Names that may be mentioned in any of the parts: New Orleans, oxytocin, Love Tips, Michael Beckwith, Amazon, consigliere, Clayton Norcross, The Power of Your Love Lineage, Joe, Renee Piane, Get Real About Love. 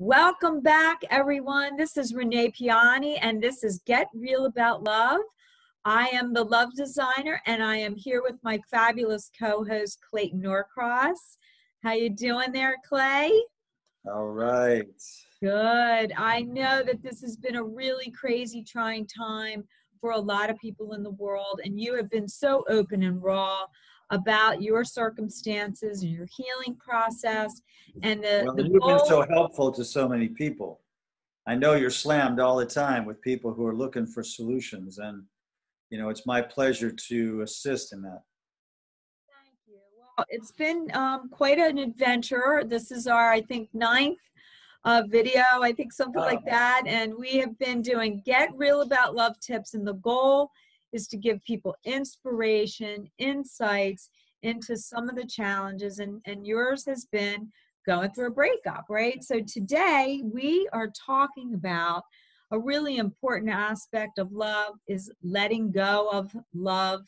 Welcome back, everyone. This is Renee Piane, and this is Get Real About Love. I am the love designer, and I am here with my fabulous co-host, Clayton Norcross. How you doing there, Clay? All right. Good. I know that this has been a really crazy, trying time for a lot of people in the world, and you have been so open and raw about your circumstances and your healing process, and you've been so helpful to so many people. I know you're slammed all the time with people who are looking for solutions, and you know it's my pleasure to assist in that. Thank you. Well, it's been quite an adventure. This is our, I think, 9th video, I think, something like that, and we have been doing Get Real About Love tips, and the goal is to give people inspiration, insights into some of the challenges, and yours has been going through a breakup, right? So today we are talking about a really important aspect of love, is letting go of love,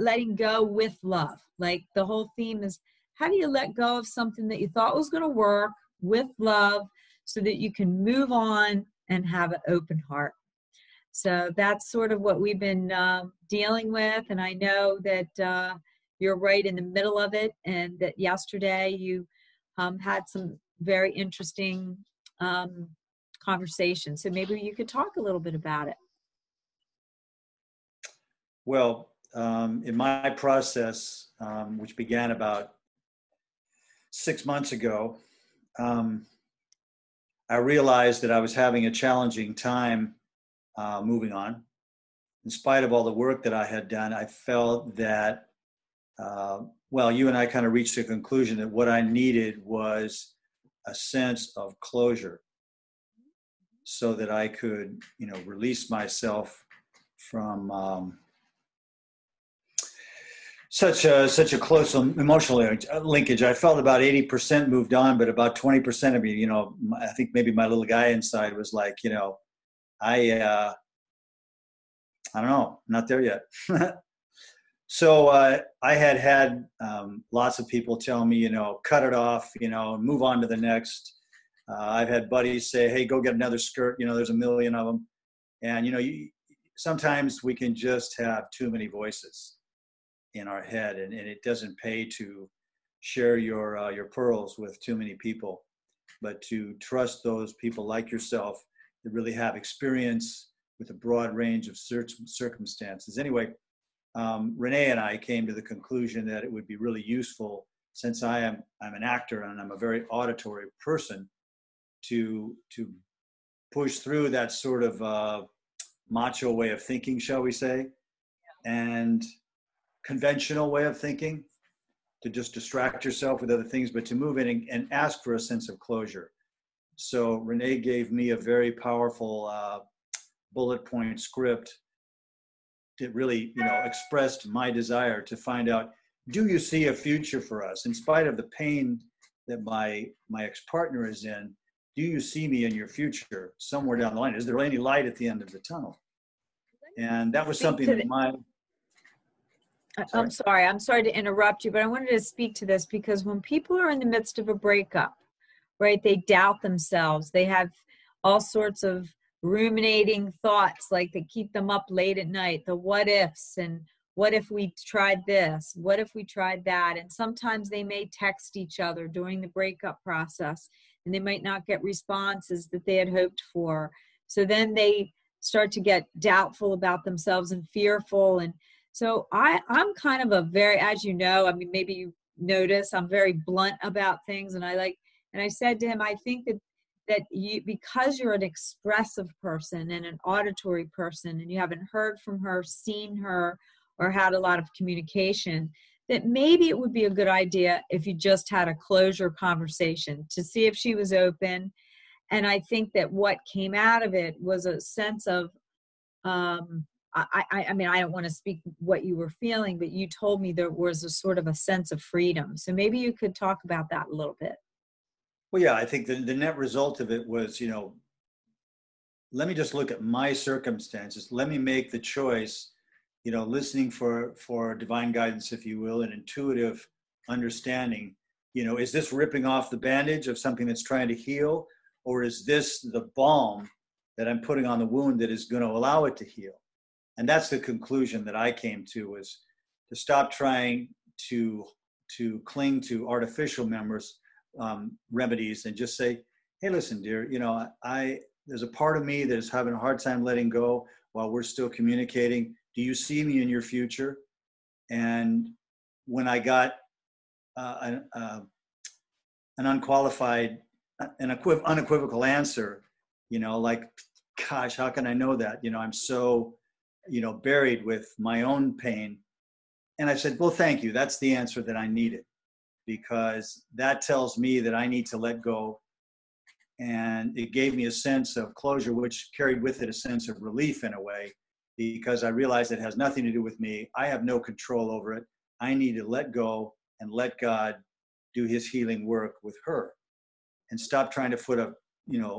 letting go with love. Like, the whole theme is, how do you let go of something that you thought was going to work with love so that you can move on and have an open heart? So that's sort of what we've been dealing with, and I know that you're right in the middle of it, and that yesterday you had some very interesting conversations. So maybe you could talk a little bit about it. Well, in my process, which began about 6 months ago, I realized that I was having a challenging time moving on. In spite of all the work that I had done, I felt that, well, you and I kind of reached the conclusion that what I needed was a sense of closure so that I could, you know, release myself from such a close emotional linkage. I felt about 80% moved on, but about 20% of me, you know, I think maybe my little guy inside was like, you know, I don't know, I'm not there yet. So I had lots of people tell me, you know, cut it off, you know, move on to the next. I've had buddies say, hey, go get another skirt. You know, there's a million of them. And, you know, sometimes we can just have too many voices in our head, and it doesn't pay to share your pearls with too many people, but to trust those people like yourself that really have experience with a broad range of circumstances. Anyway, Renee and I came to the conclusion that it would be really useful, since I'm an actor and I'm a very auditory person, to push through that sort of macho way of thinking, shall we say, and conventional way of thinking, to just distract yourself with other things, but to move in and ask for a sense of closure. So Renee gave me a very powerful bullet point script that really, you know, expressed my desire to find out, do you see a future for us? In spite of the pain that my ex-partner is in, do you see me in your future somewhere down the line? Is there any light at the end of the tunnel? And that was something that I'm sorry to interrupt you, but I wanted to speak to this because when people are in the midst of a breakup, right, they doubt themselves. They have all sorts of ruminating thoughts, like they keep them up late at night, the what ifs, and what if we tried this? What if we tried that? And sometimes they may text each other during the breakup process, and they might not get responses that they had hoped for. So then they start to get doubtful about themselves and fearful. And so I'm kind of a very, as you know, I mean, maybe you notice, I'm very blunt about things, and and I said to him, I think that you, because you're an expressive person and an auditory person, and you haven't heard from her, seen her, or had a lot of communication, that maybe it would be a good idea if you just had a closure conversation to see if she was open. And I think that what came out of it was a sense of, I mean, I don't want to speak what you were feeling, but you told me there was a sort of a sense of freedom. So maybe you could talk about that a little bit. Well, yeah, I think the net result of it was, you know, let me just look at my circumstances. Let me make the choice, you know, listening for divine guidance, if you will, and intuitive understanding. You know, is this ripping off the bandage of something that's trying to heal, Or is this the balm that I'm putting on the wound that is going to allow it to heal? And that's the conclusion that I came to, was to stop trying to cling to artificial remedies and just say, hey, listen, dear, you know, there's a part of me that is having a hard time letting go while we're still communicating. Do you see me in your future? And when I got an unqualified, an unequivocal answer, you know, like, gosh, how can I know that? You know, I'm so, you know, buried with my own pain. And I said, well, thank you. That's the answer that I needed, because that tells me that I need to let go. And it gave me a sense of closure, which carried with it a sense of relief in a way, because I realized it has nothing to do with me. I have no control over it. I need to let go and let God do his healing work with her, and stop trying to foot a, you know,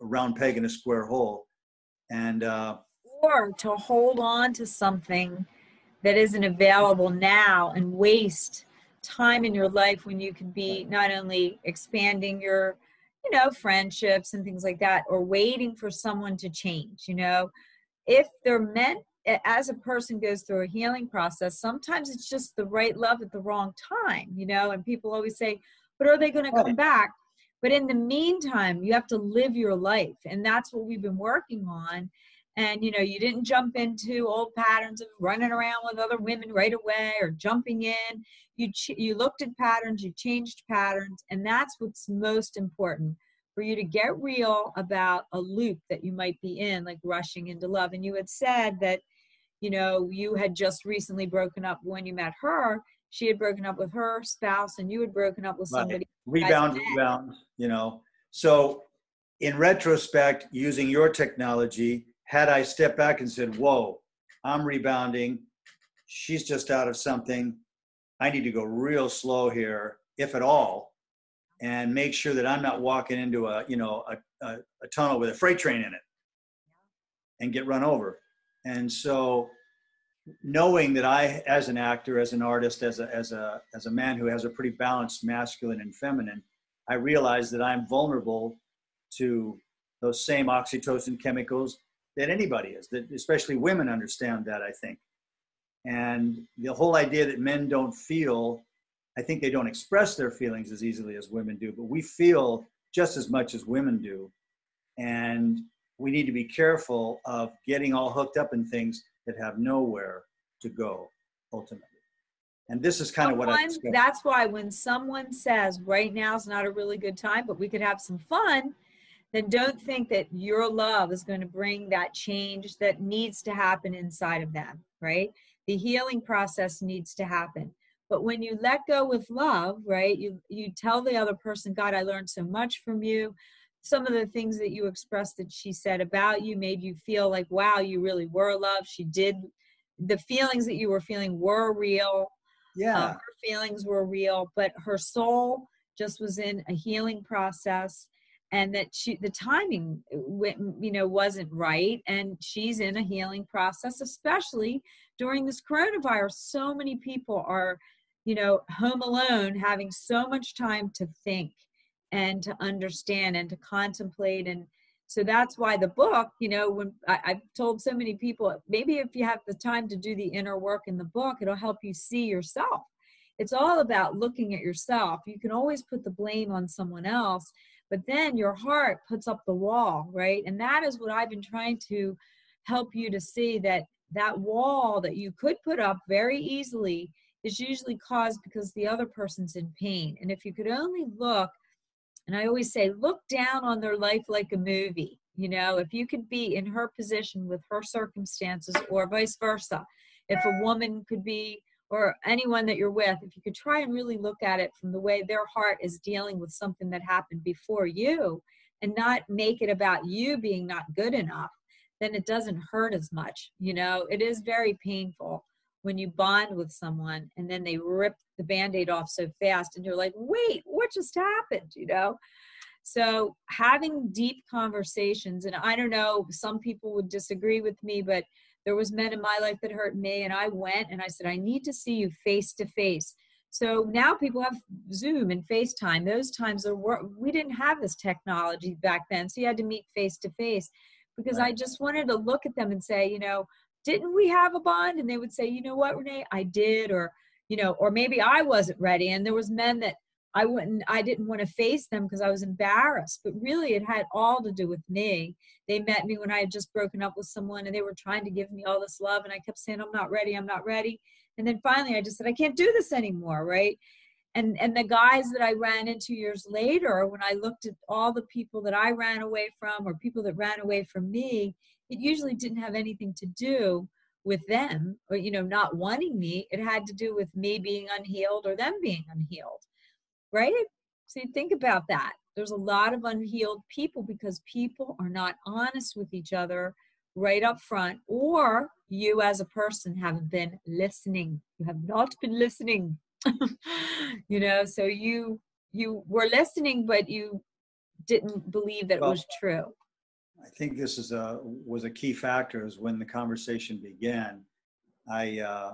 a round peg in a square hole. And or to hold on to something that isn't available now and waste time in your life when you could be not only expanding your, you know, friendships and things like that, or waiting for someone to change. You know, if they're meant, as a person goes through a healing process, sometimes it's just the right love at the wrong time, you know, and people always say, but are they going to come back? But in the meantime, you have to live your life. And that's what we've been working on. And, you know, you didn't jump into old patterns of running around with other women right away, or jumping in. You looked at patterns, you changed patterns, and that's what's most important, for you to get real about a loop that you might be in, like rushing into love. And you had said that, you know, you had just recently broken up when you met her. She had broken up with her spouse, and you had broken up with somebody. Rebound, you know. So in retrospect, using your technology, had I stepped back and said, whoa, I'm rebounding, she's just out of something, I need to go real slow here, if at all, and make sure that I'm not walking into a, you know, a tunnel with a freight train in it and get run over. And so knowing that I, as an actor, as an artist, as a man who has a pretty balanced masculine and feminine, I realized that I'm vulnerable to those same oxytocin chemicals that anybody is, that especially women understand that, I think. And the whole idea that men don't feel, I think they don't express their feelings as easily as women do, but we feel just as much as women do. And we need to be careful of getting all hooked up in things that have nowhere to go, ultimately. And this is kind of what I discovered. That's why when someone says, right now is not a really good time, but we could have some fun, then don't think that your love is going to bring that change that needs to happen inside of them, right? The healing process needs to happen. But when you let go with love, right, you tell the other person, God, I learned so much from you. Some of the things that you expressed that she said about you made you feel like, wow, you really were loved. She did. The feelings that you were feeling were real. Yeah. Her feelings were real, but her soul just was in a healing process. And that the timing, you know, wasn't right. And she's in a healing process, especially during this coronavirus. So many people are, you know, home alone, having so much time to think and to understand and to contemplate. And so that's why the book, you know, when I've told so many people, maybe if you have the time to do the inner work in the book, it'll help you see yourself. It's all about looking at yourself. You can always put the blame on someone else, but then your heart puts up the wall, right? And that is what I've been trying to help you to see, that that wall that you could put up very easily is usually caused because the other person's in pain. And if you could only look, and I always say, look down on their life like a movie. You know, if you could be in her position with her circumstances, or vice versa, if a woman could be, or anyone that you're with, if you could try and really look at it from the way their heart is dealing with something that happened before you, and not make it about you being not good enough, then it doesn't hurt as much. You know, it is very painful when you bond with someone and then they rip the Band-Aid off so fast and you're like, wait, what just happened, you know? So having deep conversations, and I don't know, some people would disagree with me, but there was men in my life that hurt me, and I went and I said, I need to see you face to face So now people have Zoom and FaceTime. Those times, we didn't have this technology back then, so you had to meet face-to-face, because I just wanted to look at them and say, you know, didn't we have a bond? And they would say, you know what, Renee, I did, or, you know, or maybe I wasn't ready. And there was men that I didn't want to face them because I was embarrassed, but really it had all to do with me. They met me when I had just broken up with someone, and they were trying to give me all this love, and I kept saying, I'm not ready, I'm not ready. And then finally I just said, I can't do this anymore, right? And the guys that I ran into years later, when I looked at all the people that I ran away from, or people that ran away from me, it usually didn't have anything to do with them, or, you know, not wanting me. It had to do with me being unhealed, or them being unhealed, right? So you think about that. There's a lot of unhealed people because people are not honest with each other right up front, or you as a person haven't been listening. You have not been listening. You know, so you were listening, but you didn't believe that it was true. I think this is was a key factor, is when the conversation began, I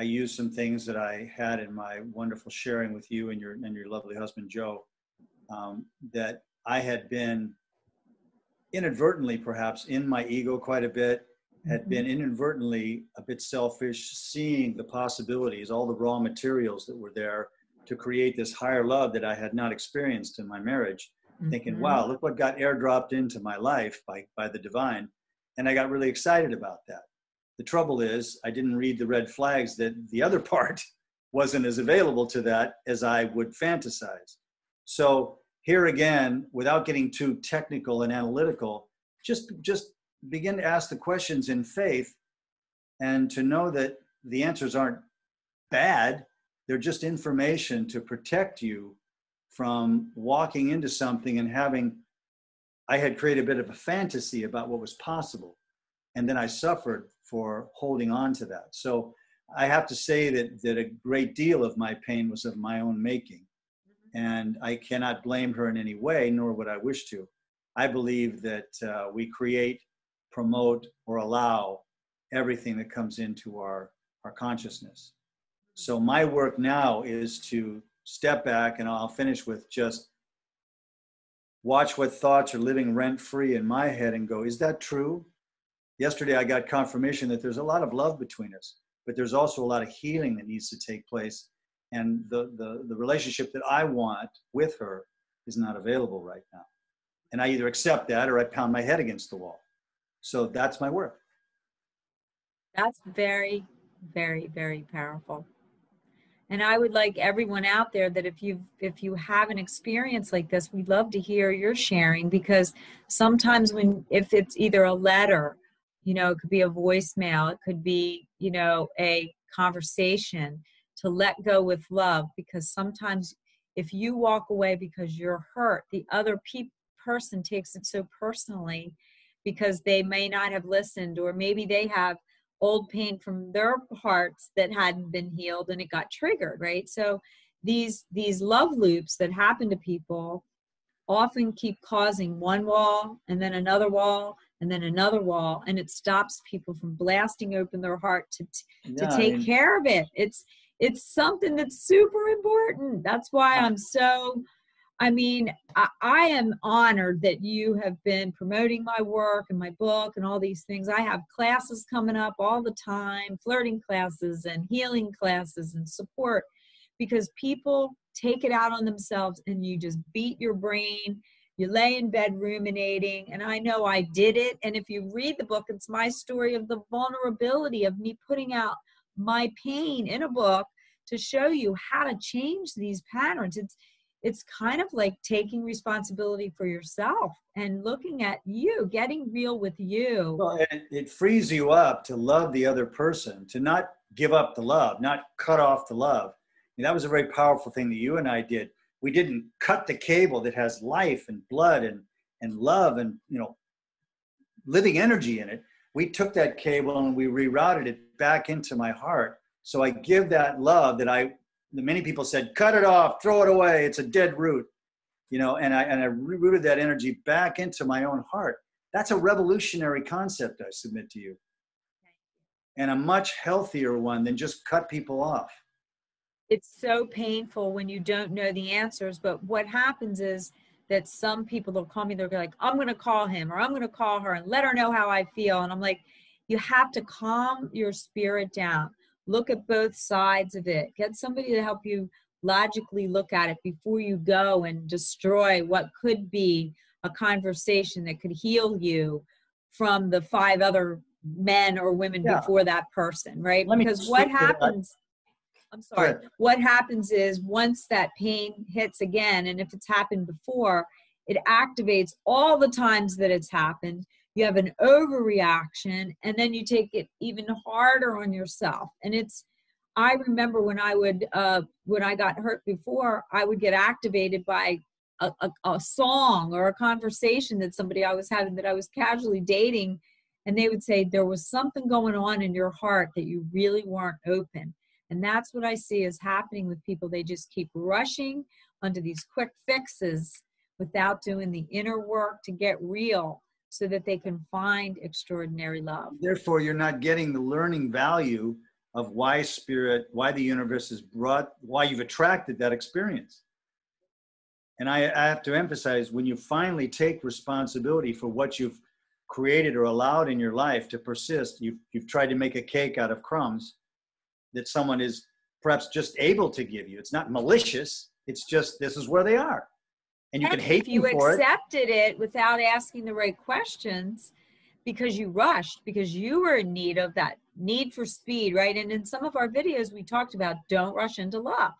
used some things that I had in my wonderful sharing with you and your lovely husband, Joe, that I had been inadvertently, perhaps in my ego quite a bit, had been inadvertently a bit selfish, seeing the possibilities, all the raw materials that were there to create this higher love that I had not experienced in my marriage, thinking, wow, look what got airdropped into my life by the divine. And I got really excited about that. The trouble is, I didn't read the red flags that the other part wasn't as available to that as I would fantasize. So here again, without getting too technical and analytical, just begin to ask the questions in faith, and to know that the answers aren't bad. They're just information to protect you from walking into something and I had created a bit of a fantasy about what was possible. And then I suffered for holding on to that. So I have to say that a great deal of my pain was of my own making. And I cannot blame her in any way, nor would I wish to. I believe that we create, promote, or allow everything that comes into our consciousness. So my work now is to step back, and I'll finish with just watch what thoughts are living rent-free in my head and go, is that true? Yesterday I got confirmation that there's a lot of love between us, but there's also a lot of healing that needs to take place. And the relationship that I want with her is not available right now. And I either accept that or I pound my head against the wall. So that's my work. That's very, very, very powerful. And I would like everyone out there that if you have an experience like this, we'd love to hear your sharing, because sometimes if it's either a letter, you know, it could be a voicemail, it could be, you know, a conversation, to let go with love, because sometimes if you walk away because you're hurt, the other person takes it so personally, because they may not have listened, or maybe they have old pain from their hearts that hadn't been healed and it got triggered, right? So these love loops that happen to people often keep causing one wall and then another wall and then another wall, and it stops people from blasting open their heart to take care of it. It's something that's super important. That's why I am honored that you have been promoting my work and my book and all these things. I have classes coming up all the time, flirting classes and healing classes and support, because people take it out on themselves and you just beat your brain. You lay in bed ruminating, and I know I did it. And if you read the book, it's my story of the vulnerability of me putting out my pain in a book to show you how to change these patterns. It's kind of like taking responsibility for yourself and looking at you, getting real with you. Well, it frees you up to love the other person, to not give up the love, not cut off the love. And that was a very powerful thing that you and I did. We didn't cut the cable that has life and blood and love and, you know, living energy in it. We took that cable and we rerouted it back into my heart. So I give that love that many people said, cut it off, throw it away, it's a dead root, you know, and I rerouted that energy back into my own heart. That's a revolutionary concept, I submit to you. And a much healthier one than just cut people off. It's so painful when you don't know the answers. But what happens is that some people, they'll call me, they'll be like, I'm going to call him or I'm going to call her and let her know how I feel. And I'm like, you have to calm your spirit down. Look at both sides of it. Get somebody to help you logically look at it before you go and destroy what could be a conversation that could heal you from the 5 other men or women before that person, right? Because what happens... I'm sorry. Sure. What happens is once that pain hits again, and if it's happened before, it activates all the times that it's happened. You have an overreaction, and then you take it even harder on yourself. And it's, I remember when I would, when I got hurt before, I would get activated by a song or a conversation that somebody I was having that I was casually dating. And they would say, there was something going on in your heart that you really weren't open. And that's what I see is happening with people. They just keep rushing onto these quick fixes without doing the inner work to get real so that they can find extraordinary love. Therefore, you're not getting the learning value of why spirit, why the universe has brought, why you've attracted that experience. And I have to emphasize, when you finally take responsibility for what you've created or allowed in your life to persist, you've tried to make a cake out of crumbs that someone is perhaps just able to give you. It's not malicious. It's just, this is where they are. And you can hate them for it. If you accepted it without asking the right questions because you rushed, because you were in need of that need for speed, right? And in some of our videos, we talked about don't rush into love.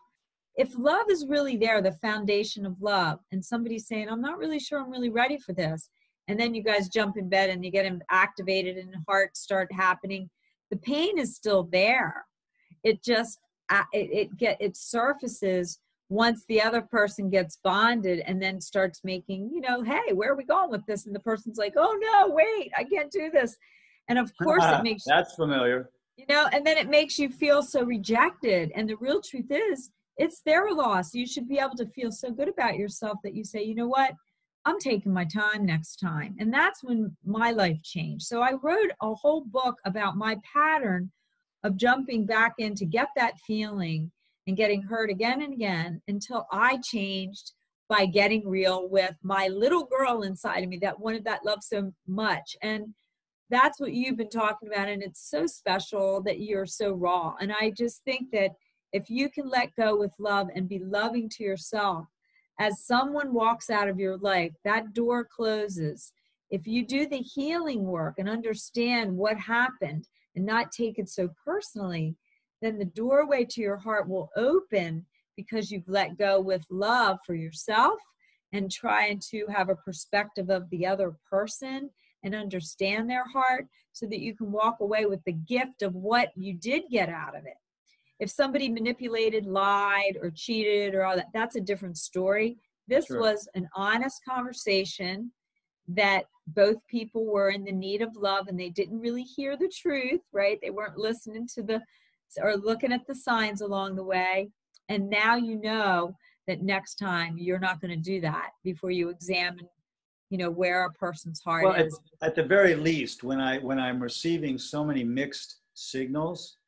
If love is really there, the foundation of love, and somebody's saying, I'm not really sure I'm really ready for this. And then you guys jump in bed and you get them activated and hearts start happening. The pain is still there. It just, it surfaces once the other person gets bonded and then starts making, you know, hey, where are we going with this? And the person's like, oh no, wait, I can't do this. And of course it makes you, that's familiar. You know, and then it makes you feel so rejected. And the real truth is it's their loss. You should be able to feel so good about yourself that you say, you know what, I'm taking my time next time. And that's when my life changed. So I wrote a whole book about my pattern of jumping back in to get that feeling and getting hurt again and again until I changed by getting real with my little girl inside of me that wanted that love so much. And that's what you've been talking about. And it's so special that you're so raw. And I just think that if you can let go with love and be loving to yourself, as someone walks out of your life, that door closes. If you do the healing work and understand what happened, and not take it so personally, then the doorway to your heart will open because you've let go with love for yourself and trying to have a perspective of the other person and understand their heart so that you can walk away with the gift of what you did get out of it. If somebody manipulated, lied, or cheated or all that, that's a different story. This [S2] Sure. [S1] Was an honest conversation that both people were in the need of love and they didn't really hear the truth, right? They weren't listening to the, or looking at the signs along the way. And now you know that next time you're not going to do that before you examine, you know, where a person's heart is. At the very least, when I'm receiving so many mixed signals,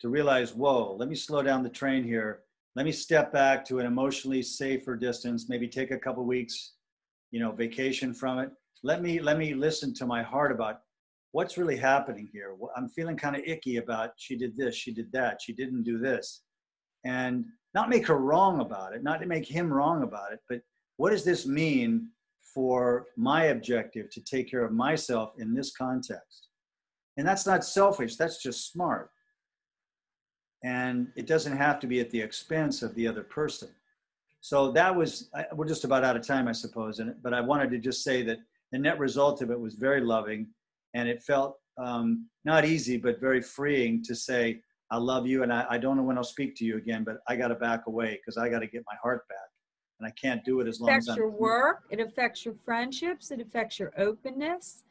to realize, whoa, let me slow down the train here. Let me step back to an emotionally safer distance, maybe take a couple weeks, you know, vacation from it. Let me listen to my heart about what's really happening here. I'm feeling kind of icky about she did this, she did that, she didn't do this. And not make her wrong about it, not to make him wrong about it, but what does this mean for my objective to take care of myself in this context? And that's not selfish, that's just smart. And it doesn't have to be at the expense of the other person. So that was, we're just about out of time, I suppose, but I wanted to just say that the net result of it was very loving, and it felt not easy, but very freeing to say, I love you, and I don't know when I'll speak to you again, but I got to back away because I got to get my heart back, and I can't do it as long as I'm... It affects your work, it affects your friendships, it affects your openness,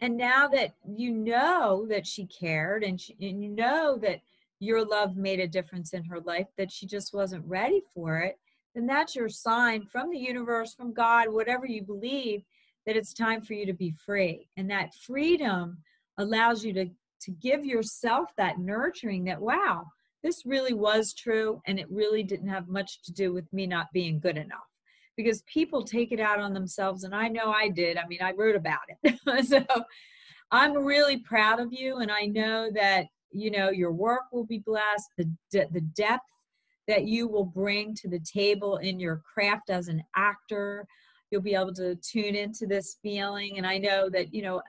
and now that you know that she cared, and you know that your love made a difference in her life, that she just wasn't ready for it, then that's your sign from the universe, from God, whatever you believe, that it's time for you to be free. And that freedom allows you to give yourself that nurturing that, wow, this really was true, and it really didn't have much to do with me not being good enough, because people take it out on themselves, and I know I did. I mean, I wrote about it. So I'm really proud of you, and I know that, you know, your work will be blessed, the depth that you will bring to the table in your craft as an actor. You'll be able to tune into this feeling. And I know that, you know,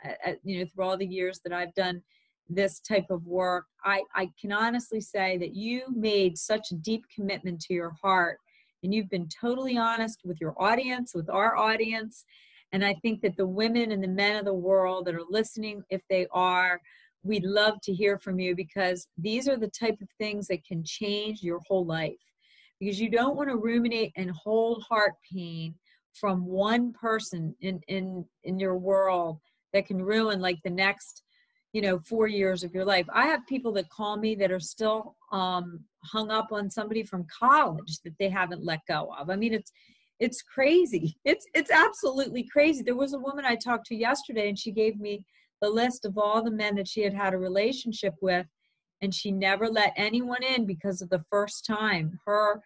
through all the years that I've done this type of work, I can honestly say that you made such a deep commitment to your heart, and you've been totally honest with your audience, with our audience. And I think that the women and the men of the world that are listening, if they are, we'd love to hear from you, because these are the type of things that can change your whole life, because you don't want to ruminate and hold heart pain from one person in your world that can ruin like the next, you know, 4 years of your life. I have people that call me that are still hung up on somebody from college that they haven't let go of. I mean, it's crazy. It's absolutely crazy. There was a woman I talked to yesterday, and she gave me the list of all the men that she had had a relationship with, and she never let anyone in because of the first time. Her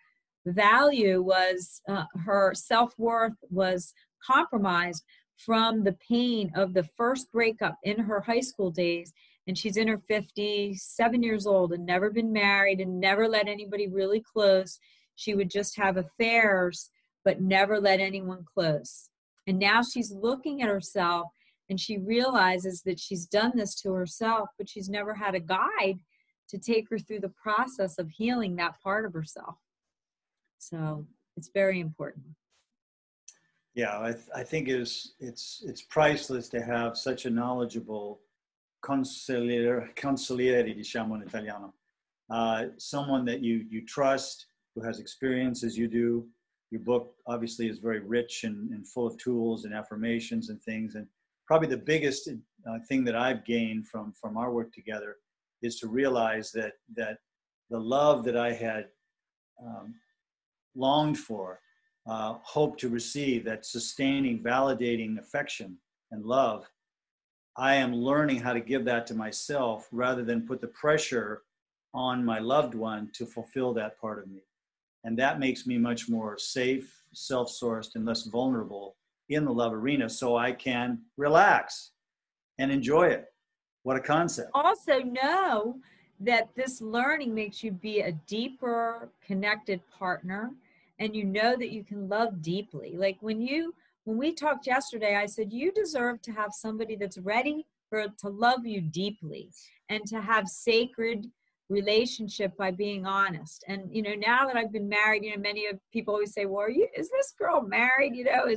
value was, her self-worth was compromised from the pain of the first breakup in her high school days. And she's in her 57 years old and never been married and never let anybody really close. She would just have affairs, but never let anyone close. And now she's looking at herself, and she realizes that she's done this to herself, but she's never had a guide to take her through the process of healing that part of herself. So it's very important. Yeah, I think it's priceless to have such a knowledgeable consigliere, diciamo in Italiano, someone that you trust, who has experience as you do. Your book obviously is very rich and full of tools and affirmations and things. And probably the biggest thing that I've gained from our work together is to realize that the love that I had longed for, hoped to receive, that sustaining, validating affection and love, I am learning how to give that to myself rather than put the pressure on my loved one to fulfill that part of me. And that makes me much more safe, self-sourced, and less vulnerable in the love arena, so I can relax and enjoy it. What a concept. Also know that this learning makes you be a deeper connected partner, and you know that you can love deeply. Like when we talked yesterday, I said, you deserve to have somebody that's ready to love you deeply and to have sacred relationship by being honest. And, you know, now that I've been married, you know, many of people always say, well, is this girl married? You know,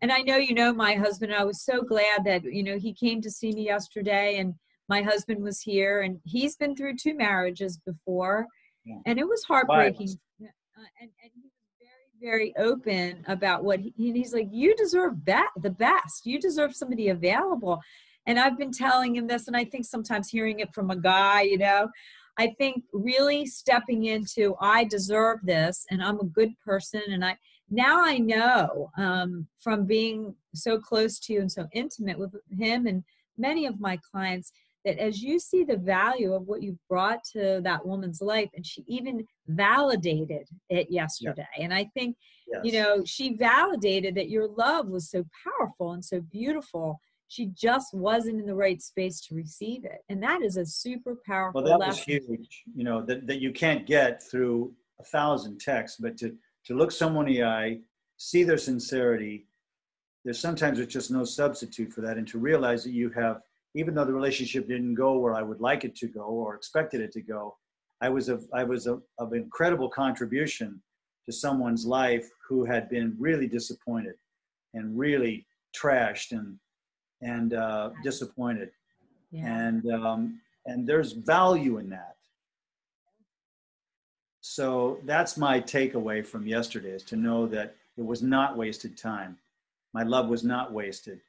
and I know, you know, my husband, I was so glad that, you know, he came to see me yesterday, and my husband was here, and he's been through 2 marriages before. Yeah. And it was heartbreaking. And he was very, very open about what he's like, you deserve the best. You deserve somebody available. And I've been telling him this, and I think sometimes hearing it from a guy, you know, I think really stepping into, I deserve this, and I'm a good person. And now I know from being so close to you and so intimate with him and many of my clients, that as you see the value of what you've brought to that woman's life, and she even validated it yesterday. Yeah. And I think, yes, you know, she validated that your love was so powerful and so beautiful. She just wasn't in the right space to receive it. And that is a super powerful lesson. Well, that was huge, you know, that you can't get through 1,000 texts, but to look someone in the eye, see their sincerity, there's just no substitute for that. And to realize that you have, even though the relationship didn't go where I would like it to go or expected it to go, I was of incredible contribution to someone's life who had been really disappointed and really trashed and disappointed. Yeah. And there's value in that. So that's my takeaway from yesterday, is to know that it was not wasted time. My love was not wasted.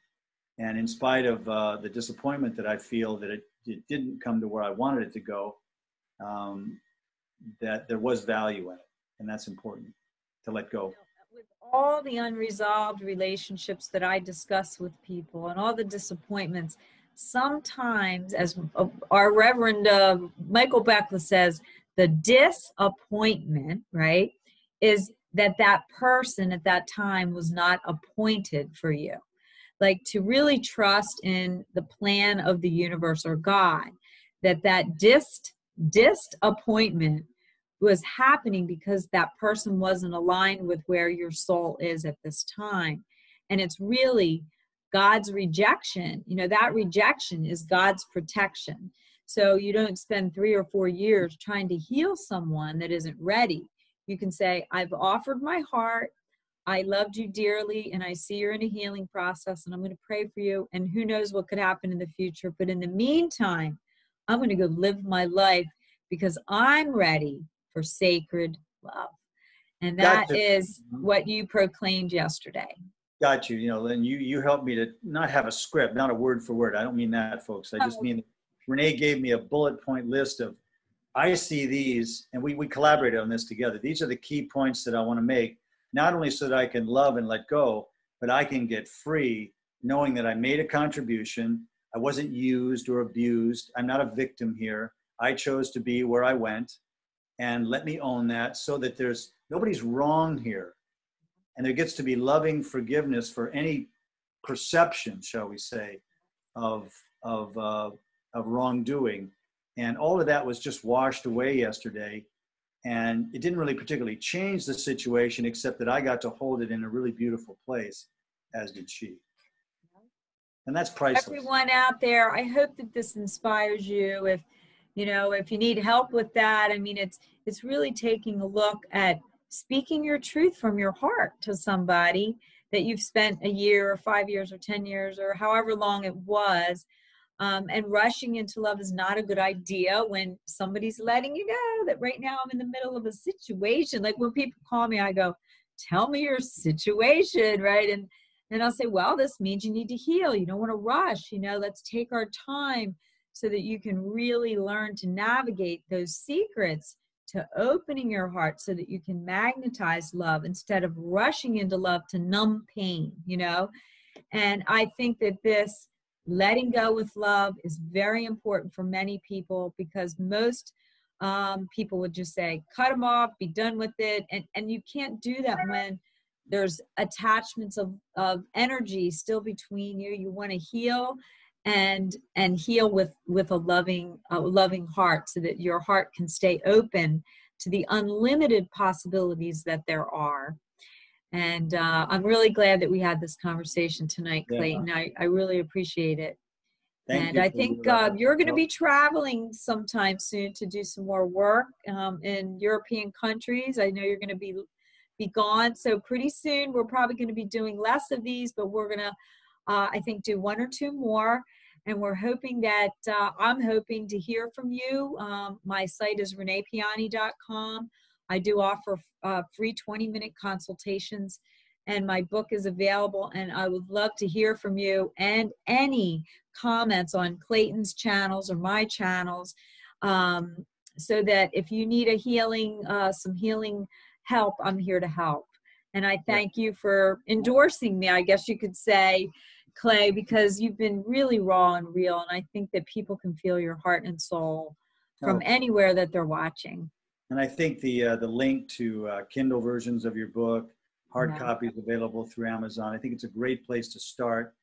And in spite of the disappointment that I feel that it didn't come to where I wanted it to go, that there was value in it. And that's important to let go. With all the unresolved relationships that I discuss with people and all the disappointments, sometimes, as our Reverend Michael Beckwith says, The disappointment, right, is that that person at that time was not appointed for you. Like, to really trust in the plan of the universe or God, that that disappointment was happening because that person wasn't aligned with where your soul is at this time. And it's really God's rejection. You know, that rejection is God's protection. So you don't spend 3 or 4 years trying to heal someone that isn't ready. You can say, I've offered my heart. I loved you dearly, and I see you're in a healing process, and I'm going to pray for you, and who knows what could happen in the future. But in the meantime, I'm going to go live my life because I'm ready for sacred love. And that is what you proclaimed yesterday. Got you. You know, and you helped me to not have a script, not a word for word. I don't mean that, folks. I just mean Renee gave me a bullet point list of, I see these, and we collaborated on this together. These are the key points that I want to make. Not only so that I can love and let go, but I can get free knowing that I made a contribution. I wasn't used or abused. I'm not a victim here. I chose to be where I went, and let me own that so that there's nobody's wrong here. And there gets to be loving forgiveness for any perception, shall we say, of wrongdoing. And all of that was just washed away yesterday. And it didn't really particularly change the situation, except that I got to hold it in a really beautiful place, as did she. And that's priceless. Everyone out there, I hope that this inspires you. If, you know, if you need help with that, I mean, it's really taking a look at speaking your truth from your heart to somebody that you've spent a year or 5 years or 10 years or however long it was. And rushing into love is not a good idea when somebody's letting you know that right now I'm in the middle of a situation. Like, when people call me, I go, tell me your situation, right? And then I'll say, well, this means you need to heal. You don't want to rush, you know, let's take our time so that you can really learn to navigate those secrets to opening your heart so that you can magnetize love instead of rushing into love to numb pain, you know? And I think that this letting go with love is very important for many people, because most people would just say, cut them off, be done with it. And you can't do that when there's attachments of energy still between you. You want to heal and heal with a loving heart so that your heart can stay open to the unlimited possibilities that there are. And I'm really glad that we had this conversation tonight, Clayton. Yeah. I really appreciate it. Thank you. I think you're going to be traveling sometime soon to do some more work in European countries. I know you're going to be gone. So pretty soon, we're probably going to be doing less of these, but we're going to, I think, do 1 or 2 more. And we're hoping that, I'm hoping to hear from you. My site is reneepiane.com. I do offer free 20-minute consultations, and my book is available, and I would love to hear from you and any comments on Clayton's channels or my channels, so that if you need a healing, some healing help, I'm here to help. And I thank you for endorsing me, I guess you could say, Clay, because you've been really raw and real, and I think that people can feel your heart and soul from anywhere that they're watching. And I think the link to Kindle versions of your book, hard copies available through Amazon. I think it's a great place to start,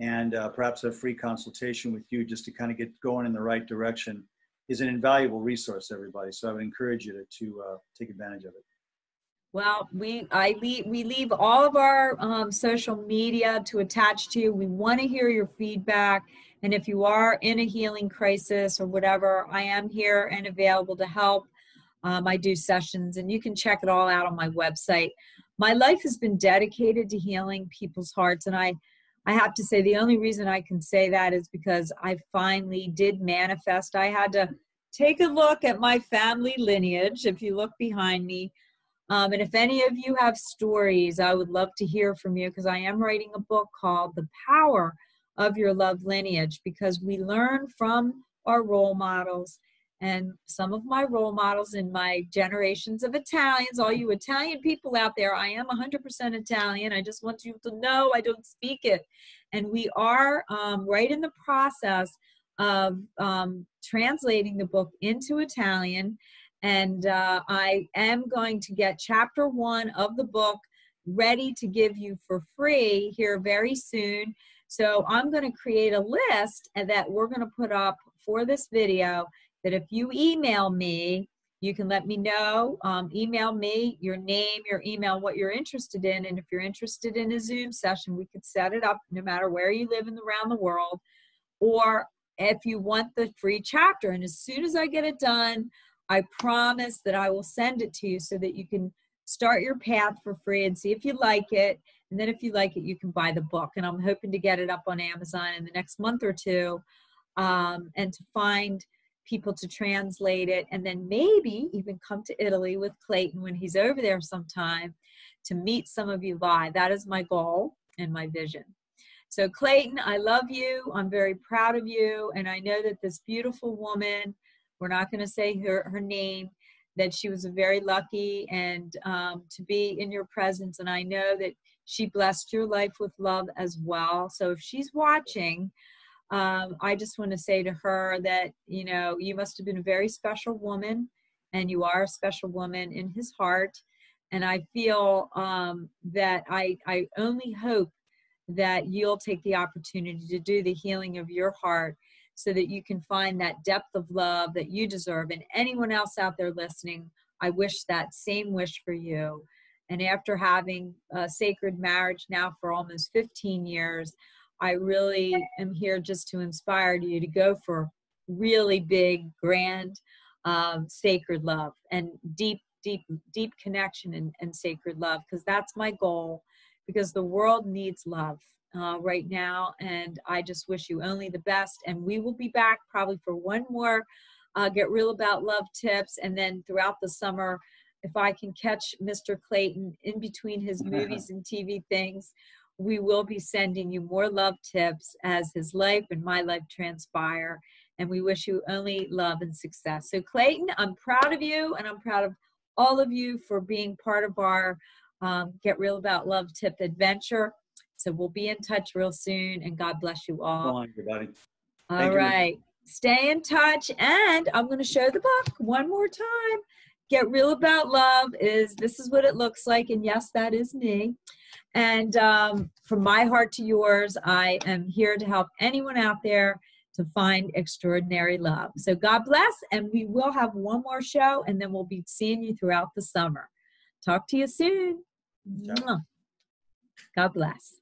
and perhaps a free consultation with you just to kind of get going in the right direction is an invaluable resource, everybody. So I would encourage you to take advantage of it. Well, we leave all of our social media to attach to you. We want to hear your feedback. And if you are in a healing crisis or whatever, I am here and available to help. I do sessions, and you can check it all out on my website. My life has been dedicated to healing people's hearts, and I have to say the only reason I can say that is because I finally did manifest. I had to take a look at my family lineage, if you look behind me. And if any of you have stories, I would love to hear from you, because I am writing a book called The Power of Your Love Lineage, because we learn from our role models. And some of my role models in my generations of Italians, all you Italian people out there, I am 100% Italian. I just want you to know I don't speak it. And we are right in the process of translating the book into Italian. And I am going to get chapter 1 of the book ready to give you for free here very soon. So I'm going to create a list that we're going to put up for this video that if you email me, you can let me know, email me, your name, your email, what you're interested in. And if you're interested in a Zoom session, we could set it up no matter where you live in around the world. Or if you want the free chapter, and as soon as I get it done, I promise that I will send it to you so that you can start your path for free and see if you like it. And then if you like it, you can buy the book. And I'm hoping to get it up on Amazon in the next month or two, and to find people to translate it, and then maybe even come to Italy with Clayton when he's over there sometime to meet some of you live. That is my goal and my vision. So Clayton, I love you. I'm very proud of you. And I know that this beautiful woman, we're not going to say her name, that she was very lucky and to be in your presence. And I know that she blessed your life with love as well. So if she's watching, I just want to say to her that, you know, you must have been a very special woman, and you are a special woman in his heart. And I feel that I only hope that you'll take the opportunity to do the healing of your heart so that you can find that depth of love that you deserve. And anyone else out there listening, I wish that same wish for you. And after having a sacred marriage now for almost 15 years, I really am here just to inspire you to go for really big, grand, sacred love and deep, deep, deep connection and sacred love, because that's my goal, because the world needs love right now. And I just wish you only the best. And we will be back probably for one more Get Real About Love tips. And then throughout the summer, if I can catch Mr. Clayton in between his movies and TV things, we will be sending you more love tips as his life and my life transpire. And we wish you only love and success. So Clayton, I'm proud of you, and I'm proud of all of you for being part of our Get Real About Love tip adventure. So we'll be in touch real soon, and God bless you all. Go on, everybody. All right. Stay in touch. And I'm going to show the book one more time. Get Real About Love this is what it looks like. And yes, that is me. And from my heart to yours, I am here to help anyone out there to find extraordinary love. So God bless, and we will have one more show, and then we'll be seeing you throughout the summer. Talk to you soon. Yeah. God bless.